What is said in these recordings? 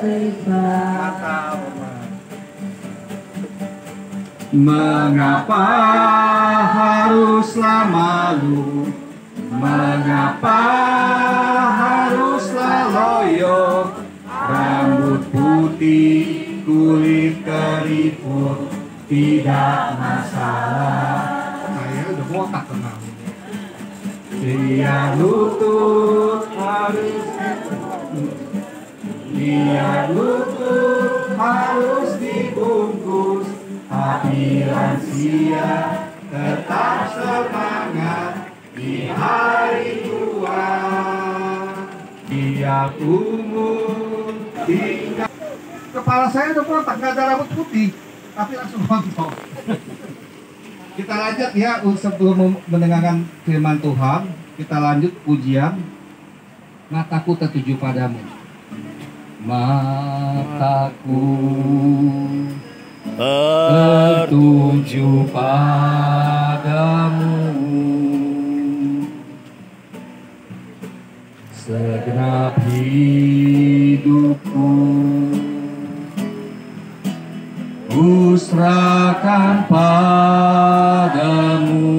terima. Mengapa harus malu? Mengapa haruslah loyo? Rambut putih, kulit keriput, tidak masalah. Saya udah botak tenang. Dia lutut harus, dia lutut harus dibungkus. Hati lansia tetap semangat di hari tua. Dia umur tinggal. Kepala saya udah botak, nggak ada rambut putih, tapi langsung kontol. Kita lanjut ya, sebelum mendengarkan firman Tuhan, kita lanjut pujian Mataku Tertuju Padamu. Mataku tertuju padamu, segenap hidupku ku serahkan padamu.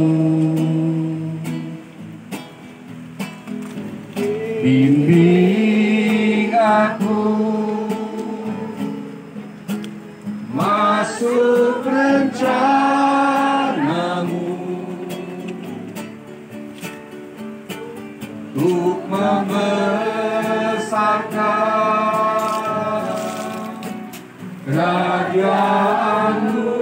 Bimbing aku masuk rencanamu, untuk membesarkan kerajaanmu.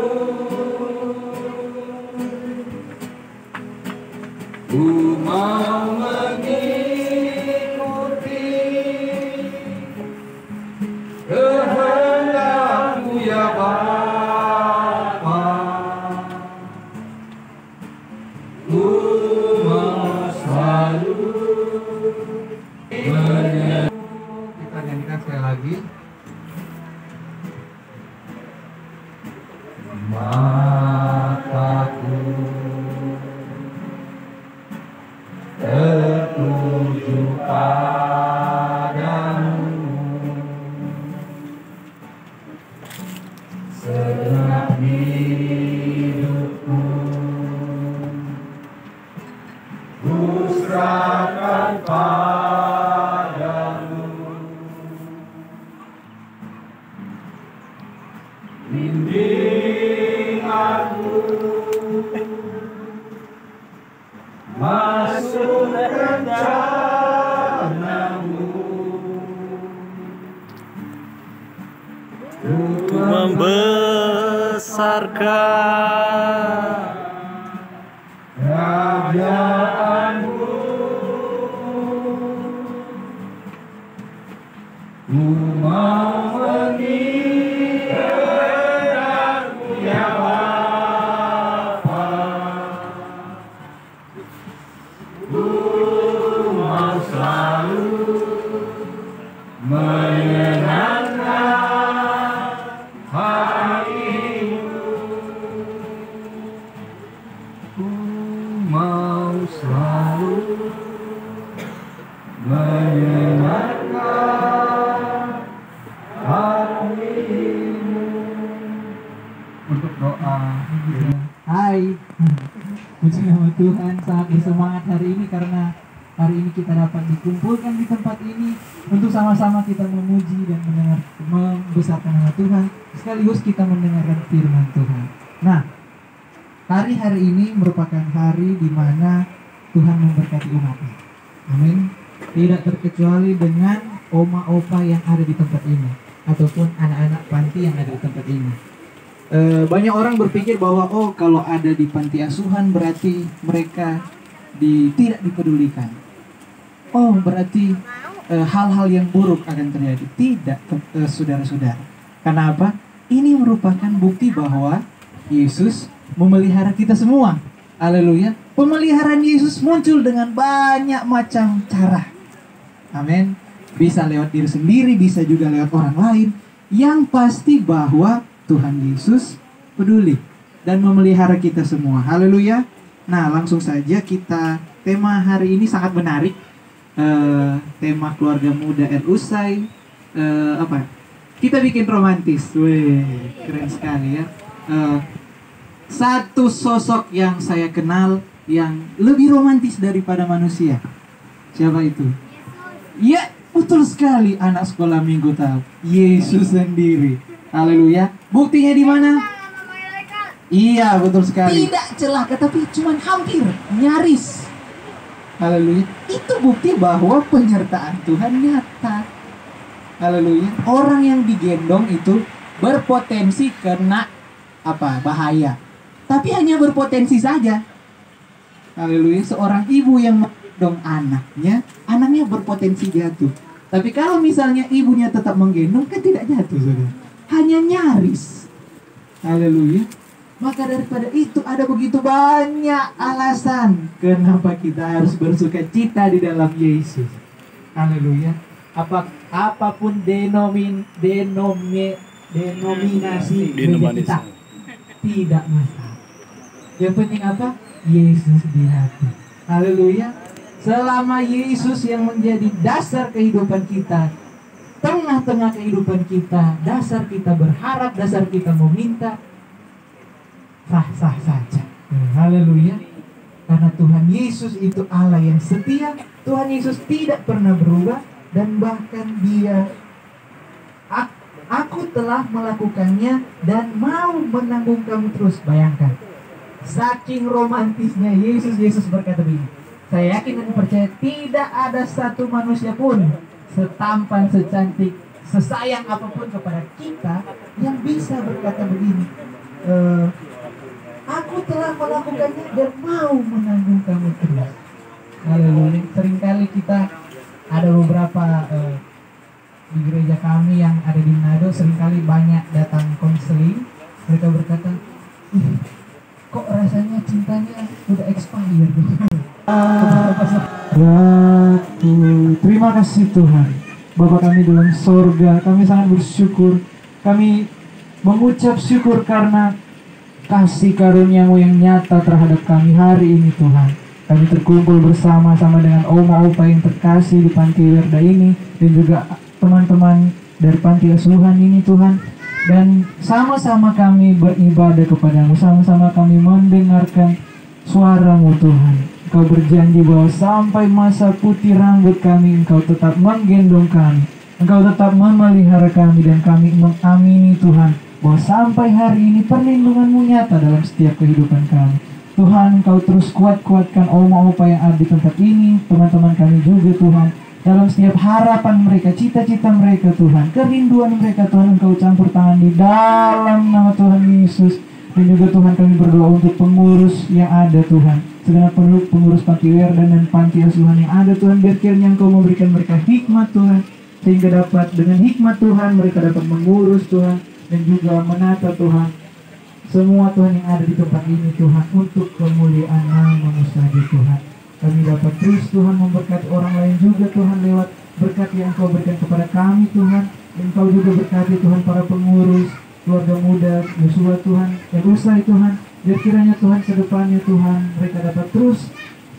Ku mau mengikuti kehendakmu ya Bapa. Ku mau selalu menyertai. Kita nyanyikan sekali lagi. Mataku tertuju padamu, segenap hidupku ku serahkan padamu. Bimbing aku masuk rencanamu, untuk membesarkan kerajaanmu. Ku mau menyenangkan harimu, ku mau selalu menyenangkan harimu. Untuk doa, hai, puji nama Tuhan, sangat bersemangat hari ini karena hari ini kita dapat dikumpulkan di tempat ini untuk sama-sama kita memuji dan mendengar, membesarkan nama Tuhan, sekaligus kita mendengarkan firman Tuhan. Nah, hari-hari ini merupakan hari di mana Tuhan memberkati umatnya. Amin. Tidak terkecuali dengan oma opa yang ada di tempat ini, ataupun anak-anak panti yang ada di tempat ini. Banyak orang berpikir bahwa oh, kalau ada di panti asuhan berarti mereka tidak dipedulikan. Oh, berarti hal-hal yang buruk akan terjadi. Tidak, saudara-saudara. Karena apa? Ini merupakan bukti bahwa Yesus memelihara kita semua. Haleluya. Pemeliharaan Yesus muncul dengan banyak macam cara. Amin. Bisa lewat diri sendiri, bisa juga lewat orang lain. Yang pasti bahwa Tuhan Yesus peduli dan memelihara kita semua. Haleluya. Nah, langsung saja kita, tema hari ini sangat menarik. Tema keluarga muda RU SAI apa? Kita bikin romantis. Wih, keren sekali ya. Satu sosok yang saya kenal yang lebih romantis daripada manusia. Siapa itu? Yesus. Ya, betul sekali, anak sekolah minggu tahu. Yesus sendiri. Haleluya. Buktinya di mana? Iya, betul sekali. Tidak celaka, tapi cuman hampir, nyaris. Haleluya. Itu bukti bahwa penyertaan Tuhan nyata. Haleluya. Orang yang digendong itu berpotensi kena apa? Bahaya. Tapi hanya berpotensi saja. Haleluya. Seorang ibu yang menggendong anaknya, anaknya berpotensi jatuh. Tapi kalau misalnya ibunya tetap menggendong, kan tidak jatuh, saudara. Hanya nyaris. Haleluya. Maka daripada itu ada begitu banyak alasan kenapa kita harus bersuka cita di dalam Yesus. Haleluya. Apapun denominasi kita, tidak masalah. Yang penting apa? Yesus di hati. Haleluya. Selama Yesus yang menjadi dasar kehidupan kita, tengah-tengah kehidupan kita, dasar kita berharap, dasar kita meminta, sah-sah saja. Haleluya. Karena Tuhan Yesus itu Allah yang setia. Tuhan Yesus tidak pernah berubah. Dan bahkan dia, aku telah melakukannya dan mau menanggung kamu terus. Bayangkan, saking romantisnya Yesus, Yesus berkata begini, saya yakin dan percaya tidak ada satu manusia pun setampan, secantik, sesayang apapun kepada kita yang bisa berkata begini, aku telah melakukannya dan mau menanggung kamu terus. Haleluya. Seringkali kita ada beberapa di gereja kami yang ada di Manado, seringkali banyak datang konseling. Mereka berkata, kok rasanya cintanya udah expired. Terima kasih Tuhan, Bapa kami dalam sorga, kami sangat bersyukur. Kami mengucap syukur karena kasih karunia-Mu yang nyata terhadap kami hari ini Tuhan. Kami terkumpul bersama-sama dengan oma opa yang terkasih di Panti Werda ini, dan juga teman-teman dari Panti Asuhan ini Tuhan. Dan sama-sama kami beribadah kepada-Mu, sama-sama kami mendengarkan suara-Mu Tuhan. Engkau berjanji bahwa sampai masa putih rambut kami, Engkau tetap menggendong kami, Engkau tetap memelihara kami, dan kami mengamini Tuhan bahwa sampai hari ini perlindungan-Mu nyata dalam setiap kehidupan kami. Tuhan, Engkau terus kuat-kuatkan oma opa yang ada di tempat ini, teman-teman kami juga Tuhan, dalam setiap harapan mereka, cita-cita mereka Tuhan, kerinduan mereka Tuhan, Engkau campur tangan di dalam nama Tuhan Yesus. Dan juga Tuhan, kami berdoa untuk pengurus yang ada Tuhan, segala pengurus Panti Werda dan Panti Asuhan yang ada Tuhan, biar kiranya Engkau memberikan mereka hikmat Tuhan, sehingga dapat dengan hikmat Tuhan mereka dapat mengurus Tuhan, dan juga menata Tuhan semua Tuhan yang ada di tempat ini Tuhan, untuk kemuliaan nama-Mu saja Tuhan. Kami dapat terus Tuhan memberkati orang lain juga Tuhan, lewat berkat yang Engkau berikan kepada kami Tuhan. Dan Engkau juga berkati Tuhan para pengurus, keluarga muda, Yosua Tuhan, dan usai Tuhan, biar kiranya Tuhan ke depannya Tuhan, mereka dapat terus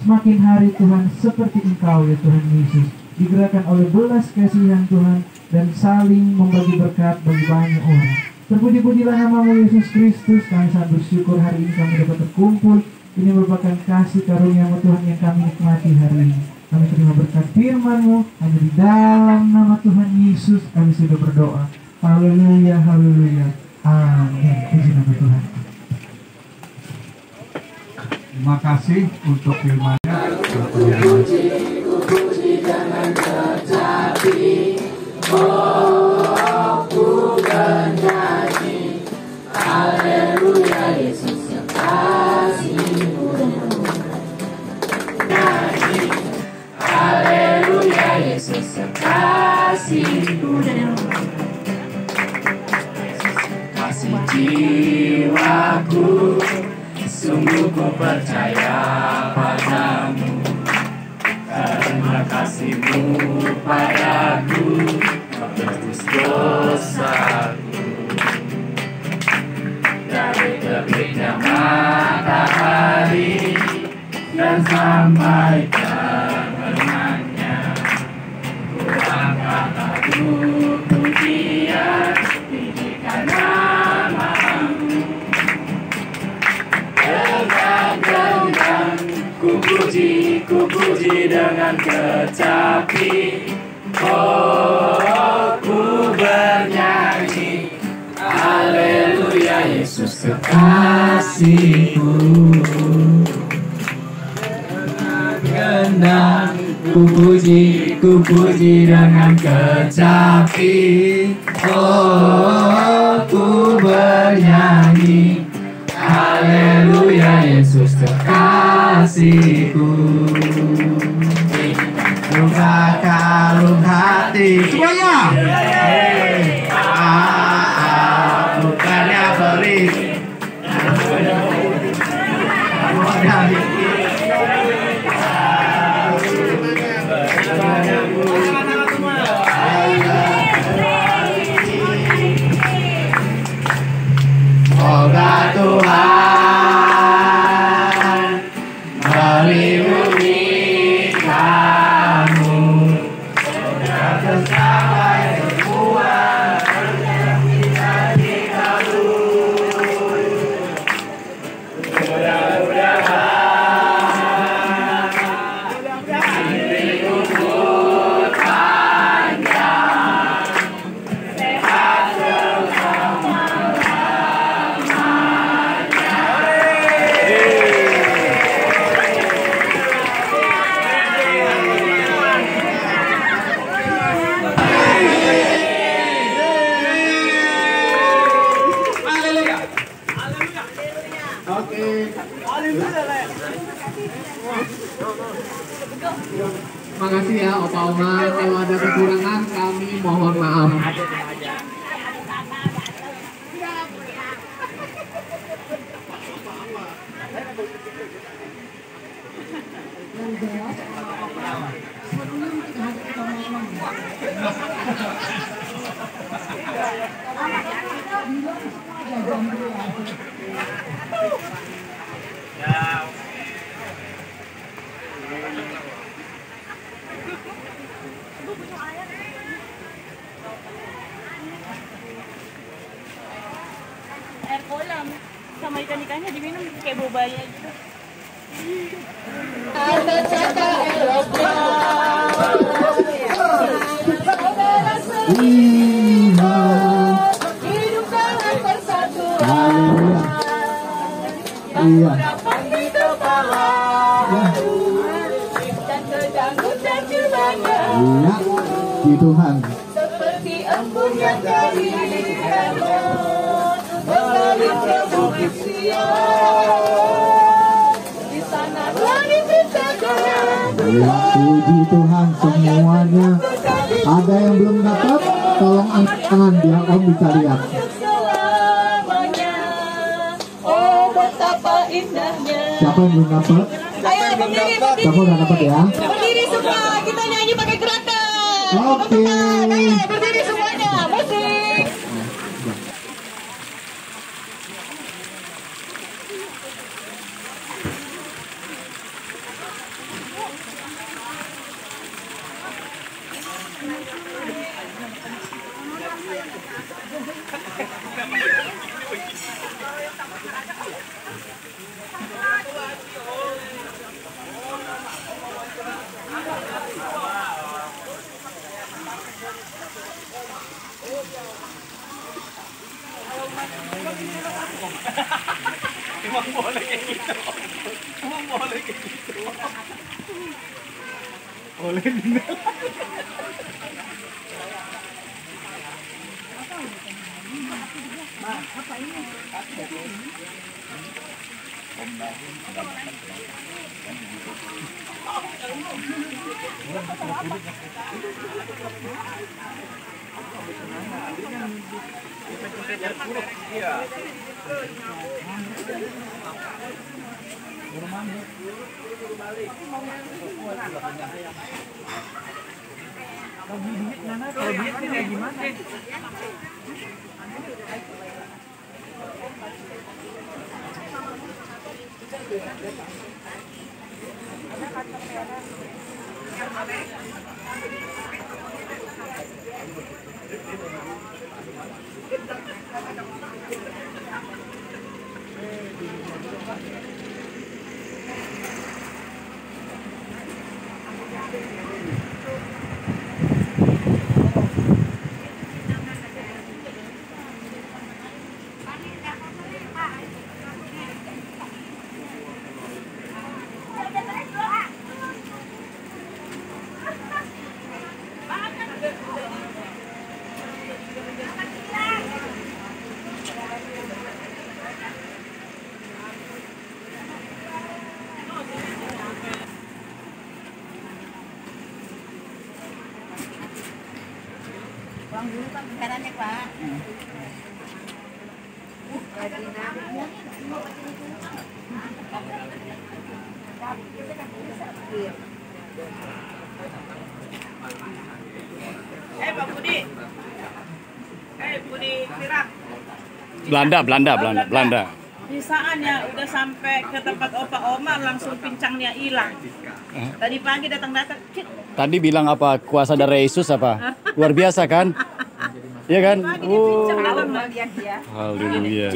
semakin hari Tuhan seperti Engkau ya Tuhan Yesus, digerakkan oleh belas kasihan Tuhan, dan saling membagi berkat bagi banyak orang. Terpuji-pujilah nama-Mu Yesus Kristus. Kami sangat bersyukur hari ini kami dapat terkumpul. Ini merupakan kasih karunia-Mu Tuhan yang kami nikmati hari ini. Kami terima berkat firman-Mu, hanya di dalam nama Tuhan Yesus kami sudah berdoa. Haleluya, haleluya, amin. Puji nama Tuhan. Terima kasih untuk firman-Nya. Jangan tetapi, oh ku bernyanyi, haleluya Yesus yang kasih-Mu, nyanyi, haleluya Yesus yang kasih-Mu, kasih jiwaku, sungguh ku percaya pada-Mu. Karena kasih-Mu padaku, menebus dosaku. Dari terbitnya matahari dan sampai terbenamnya, ku angkat lagu. Jangan kecapi, oh ku bernyanyi, haleluya Yesus kekasihku. Dengan ku puji dengan kecapi, oh ku bernyanyi, haleluya Yesus kekasihku. Luka kalung hati semuanya, bukannya beli obat Tuhan melindungi kamu, sudah tercapai semua yang bisa dilalui. Mudah-mudahan hidupmu panjang, sehat selama-lamanya. Oke, makasih ya Opa Oma. Kalau ada kekurangan kami mohon maaf. Air kolam sama ikan-ikannya diminum kayak bobaya gitu. Di Tuhan seperti embun yang dari Lebanon mengalir ke bukit Sion, di sana langit berterang. Puji Tuhan semuanya. Ada yang belum dapat, tolong angkat tangan biar Om bisa lihat. Oh betapa indahnya. Siapa yang belum dapat? Saya berdiri. Siapa yang dapat ya? Berdiri semua, kita nyanyi pakai gerakan. Oke, berdiri semuanya, musik. Emang boleh kayak gitu. Emang boleh kayak gitu. Boleh dina. Apa ini? Terima kasih. Bang dulu kan besarannya Pak. Pak Budi. Budi Sirak. Belanda. Bisaan ya udah sampai ke tempat Opa Omar langsung pincangnya hilang. Tadi pagi datang. Tadi bilang apa? Kuasa dari Yesus apa? Luar biasa kan? Iya kan? Oh. Haleluya.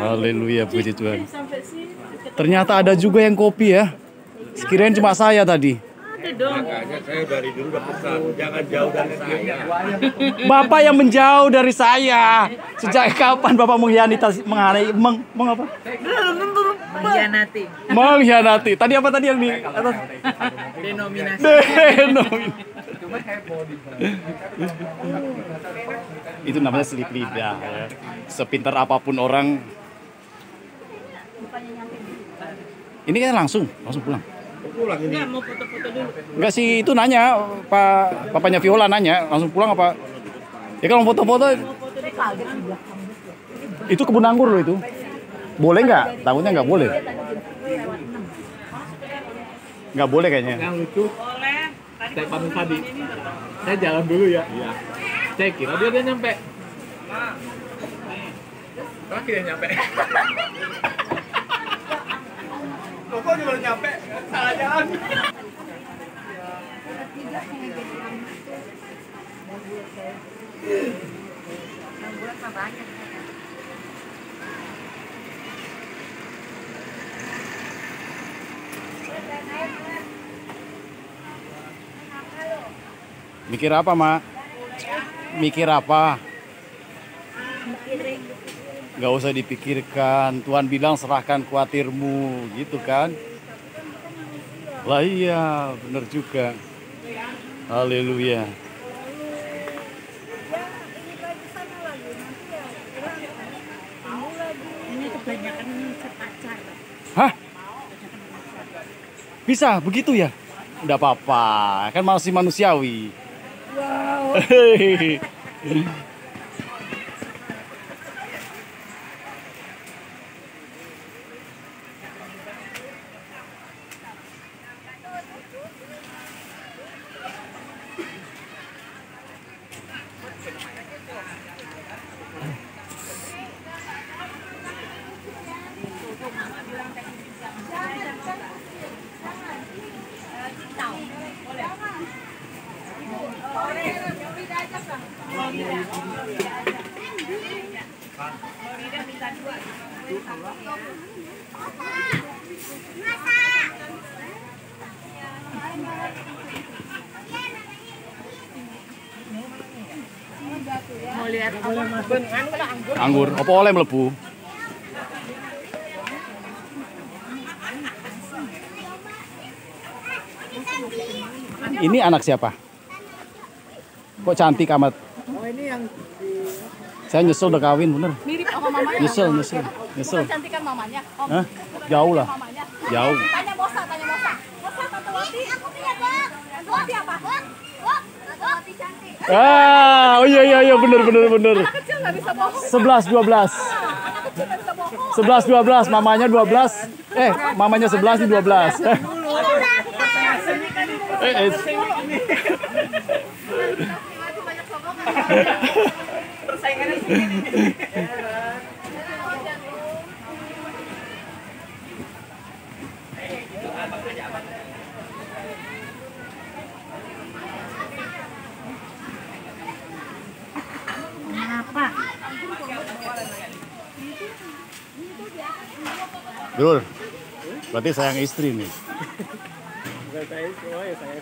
Haleluya, puji Tuhan. Ternyata ada juga yang kopi ya. Sekiranya cuma saya tadi. Makanya saya dari dulu udah pesan, jangan jauh dari saya. Bapak yang menjauh dari saya. Sejak kapan Bapak mengkhianati? Tadi apa tadi yang di atas? Denominasi. Itu namanya selip lidah ya. Sepintar apapun orang. Ini kan langsung pulang. Enggak, mau foto-foto dulu. Enggak sih, itu nanya Pak, papanya Viola nanya, langsung pulang apa? Ya kalau foto-foto itu kebun anggur loh itu. Boleh nggak? Takutnya nggak boleh. Nggak boleh kayaknya. Yang lucu, saya pamit tadi. Saya jalan dulu ya. Saya kira dia nyampe. Terakhir dia nyampe. Kok dia baru nyampe? Salah jalan. Mikir apa, Mak? Mikir apa? Gak usah dipikirkan, Tuhan bilang serahkan kuatirmu, gitu kan? Lah iya, bener juga. Haleluya. Hah? Bisa begitu ya? Nggak apa-apa, kan masih manusiawi. Wow. Anggur, apa oleh melebu? Ini anak siapa? Kok cantik amat? Oh ini yang saya nyesel udah kawin bener. Mirip sama mamanya. Nyesel. Kecantikan mamanya. Hah? Jauh lah. Jauh. Tanya Mosa. Mosa Tantawati, aku punya Pak. Tantawati apa? Tantawati cantik. Ah, oh iya bener. 11-12. 11-12, mamanya 12. Mamanya 11 nih 12. Persaingannya segini. Dul, berarti sayang istri nih. Bukan sayang istri, oh ya sayang.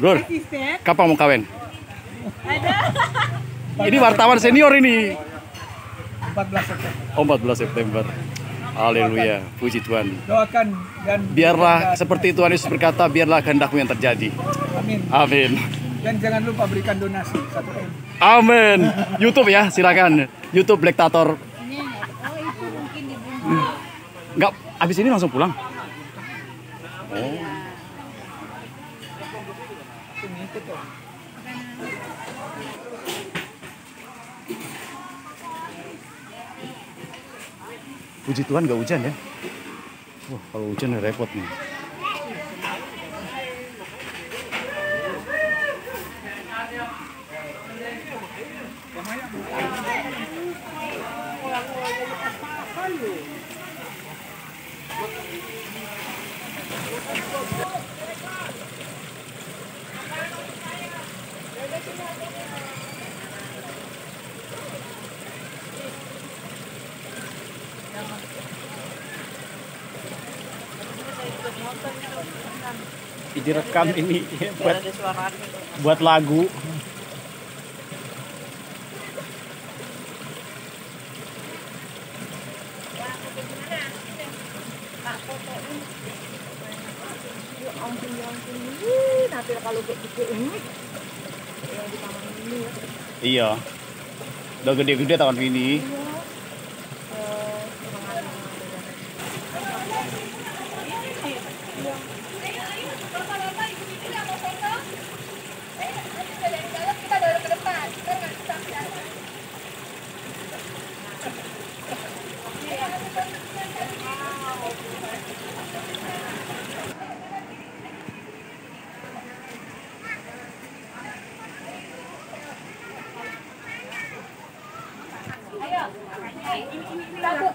Dul, kapan mau kawin? Ada. Ini wartawan senior ini. 14 September. Oh, 14 September. Haleluya, puji Tuhan. Doakan dan biarlah seperti Tuhan Yesus berkata, biarlah kehendakmu yang terjadi. Amin. Dan jangan lupa berikan donasi 1 M. Amin. YouTube ya, silakan. YouTube BLACKTATOR. Enggak, abis ini langsung pulang. Puji Tuhan gak hujan ya. Wah, kalau hujan ya repot nih. Direkam ini ya, buat lagu. Iya. Udah gede-gede tahun ini.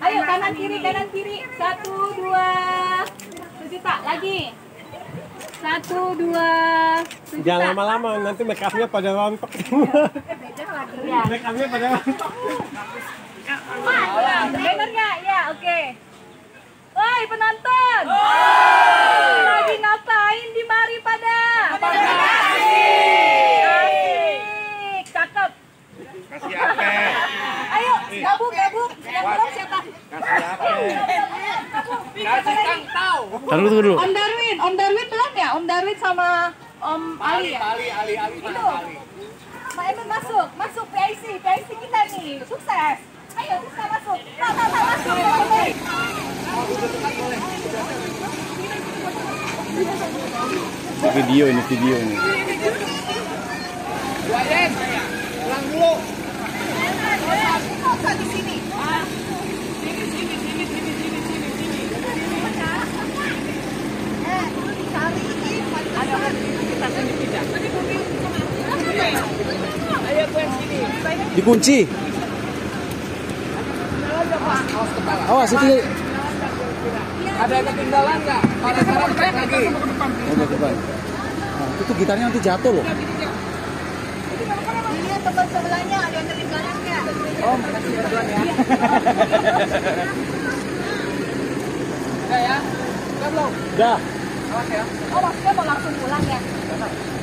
Ayo kanan kiri 1 2 Suci Pak lagi 1 2 Suci. Jangan lama-lama nanti make up-nya pada rontok. Ya. Make up-nya pada rontok. Benernya ya oke. Woi penonton. Woi lagi ngapain di mari pada? Asik. Cakep. Kasih apel. Ayo gabung. Tahu. Om Darwin belum ya? Om Darwin sama Om Ali ya? Ali. Itu. Mbak Emen masuk PIC kita nih. Sukses. Ayo kita masuk. Masuk. Video ini. Wayan, pulang dulu. Kok di sini? Dikunci. Awas itu. Ada ketinggalan nggak? Pada sekarang kayak lagi. Ada ketinggalan. Itu gitarnya nanti jatuh loh. Ini tempat sebelahnya ada yang ketinggalan nggak? Oh, makasih bantuan ya. Udah ya? Udah belum? Udah. Awas ya. Oh, maksudnya mau langsung pulang ya?